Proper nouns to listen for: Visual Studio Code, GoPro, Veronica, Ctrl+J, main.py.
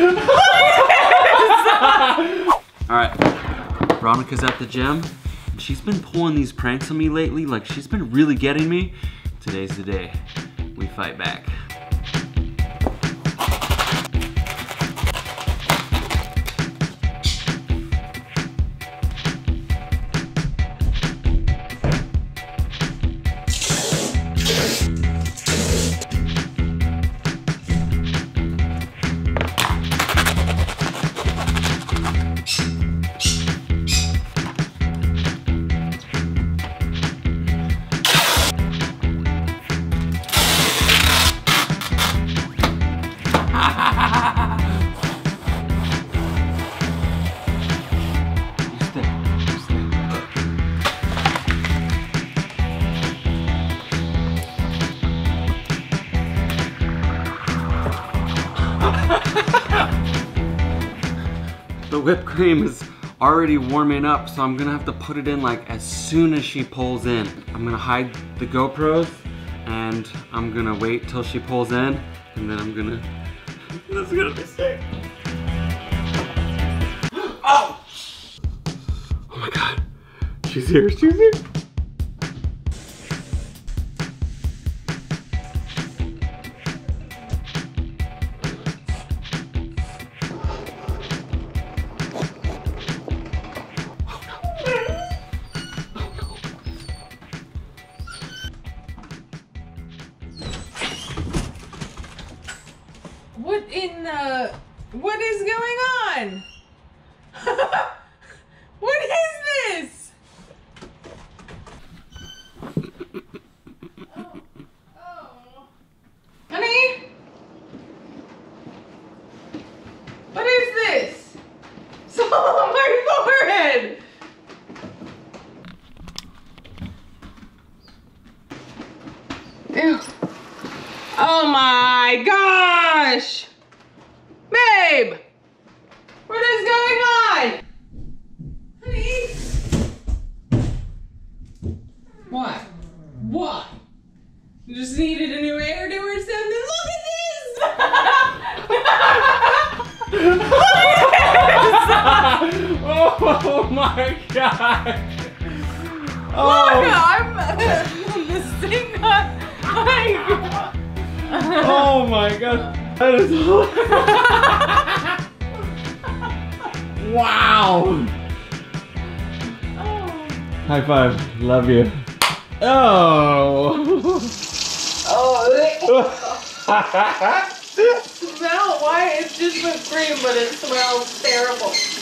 All right, Veronica's at the gym. She's been pulling these pranks on me lately. Like, she's been really getting me. Today's the day we fight back. The whipped cream is already warming up, so I'm gonna have to put it in like as soon as she pulls in. I'm gonna hide the GoPros and I'm gonna wait till she pulls in, and then I'm gonna, that's gonna be sick. Oh! Oh my God, she's here, she's here. What is going on? What is this? Oh. Oh. Honey? What is this? It's all on my forehead! Ew. Oh my gosh! Babe! What is going on? Honey? What? What? You just needed a new hairdo or something? Look at this! Oh my God! Oh. Look, I'm missing that. Oh my God. That is hilarious. Wow. Oh. High five. Love you. Oh. Oh. Smell. Why? It's just whipped cream, but it smells terrible.